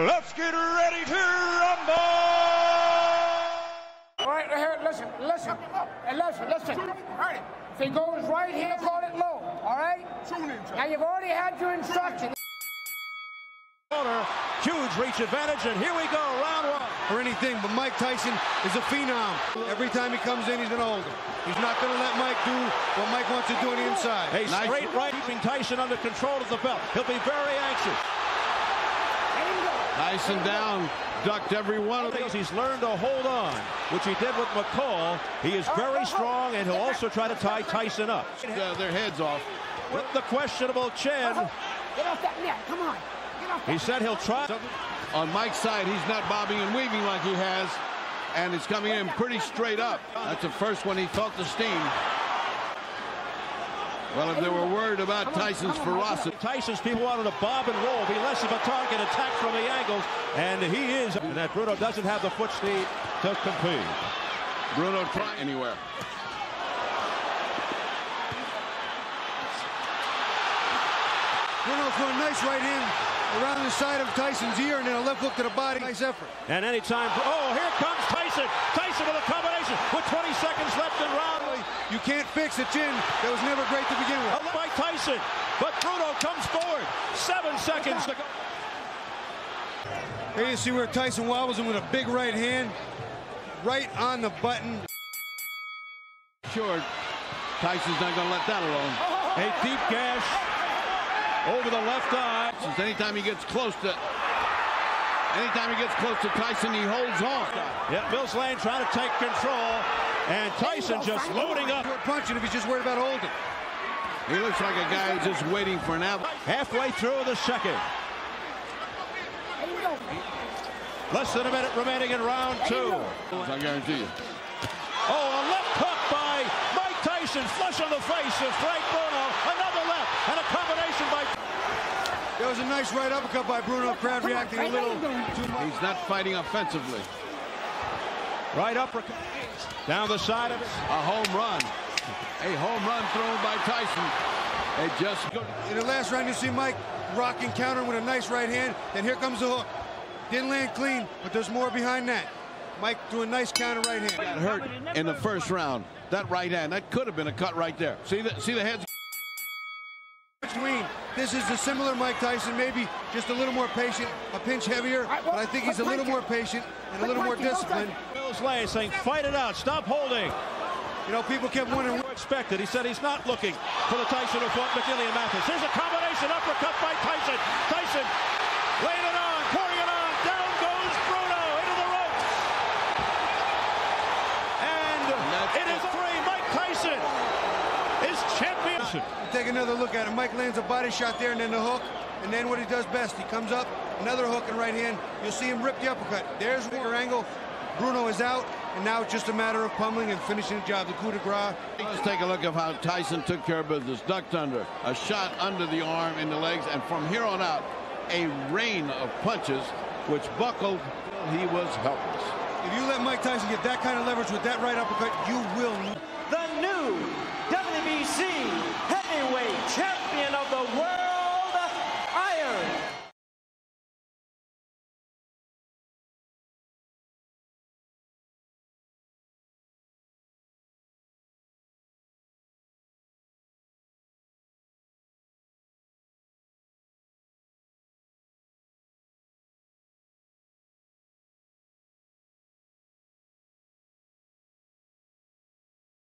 Let's get ready to rumble! All right, here, listen. All right, if he goes right here, call it low, all right? Now, you've already had your instruction. Huge reach advantage, and here we go, round one. Or anything, but Mike Tyson is a phenom. Every time he comes in, he's an older. He's not going to let Mike do what Mike wants to do on the inside. Hey, straight right, keeping Tyson under control of the belt. He'll be very anxious. Tyson down, ducked every one of these. He's learned to hold on, which he did with McCall. He is very strong, and he'll also try to tie Tyson up. Their heads off. With the questionable chin. Get off that net, come on. He said he'll try. On Mike's side, he's not bobbing and weaving like he has, and it's coming in pretty straight up. That's the first one he felt the steam. Well, if they were worried about Tyson's ferocity. Tyson's people wanted to bob and roll, be less of a target, attack from the angles, and he is. And that Bruno doesn't have the foot speed to compete. Bruno try anywhere. Bruno for a nice right hand around the side of Tyson's ear and then a left hook to the body. Nice effort. And anytime, oh, here comes Tyson. Tyson with a combination with 20 seconds left in round. You can't fix a chin that was never great to begin with. By Tyson, but Bruno comes forward. 7 seconds to go. Here you see where Tyson wobbles him with a big right hand, right on the button. Sure, Tyson's not going to let that alone. A deep gash over the left eye. Since anytime he gets close to Tyson, he holds on. Yeah, Mills Lane trying to take control. And Tyson just loading up. Punching if he's just worried about holding. He looks like a guy who's just waiting for an out. Halfway through the second. Less than a minute remaining in round two. I guarantee you. Oh, a left hook by Mike Tyson. Flush on the face of Frank Bruno. Another left and a combination by... There was a nice right uppercut by Bruno. Crowd reacting a little too much. He's not fighting offensively. Right uppercut. Down the side of it. A home run. A home run thrown by Tyson. They just go. In the last round, you see Mike rocking, countering with a nice right hand. And here comes the hook. Didn't land clean, but there's more behind that. Mike threw a nice counter right hand. Got hurt in the first round. That right hand, that could have been a cut right there. See the heads. Between. This is a similar Mike Tyson, maybe just a little more patient, a pinch heavier, but I think he's a little more patient and a little more disciplined. Mills Lane saying, fight it out, stop holding. You know, people kept wondering what expected. He said he's not looking for the Tyson who fought McGillian Mathis. Here's a combination uppercut by Tyson. Tyson laying it on, pouring it on. Down goes Bruno into the ropes. And it is three. Mike Tyson is champion. Take another look at it. Mike lands a body shot there and then the hook. And then what he does best, he comes up, another hook and right hand. You'll see him rip the uppercut. There's bigger angle. Bruno is out, and now it's just a matter of pummeling and finishing the job, the coup de grace. Let's take a look at how Tyson took care of business. Ducked under, a shot under the arm, in the legs, and from here on out, a rain of punches, which buckled. He was helpless. If you let Mike Tyson get that kind of leverage with that right uppercut, you will. The new WBC heavyweight champion of the world.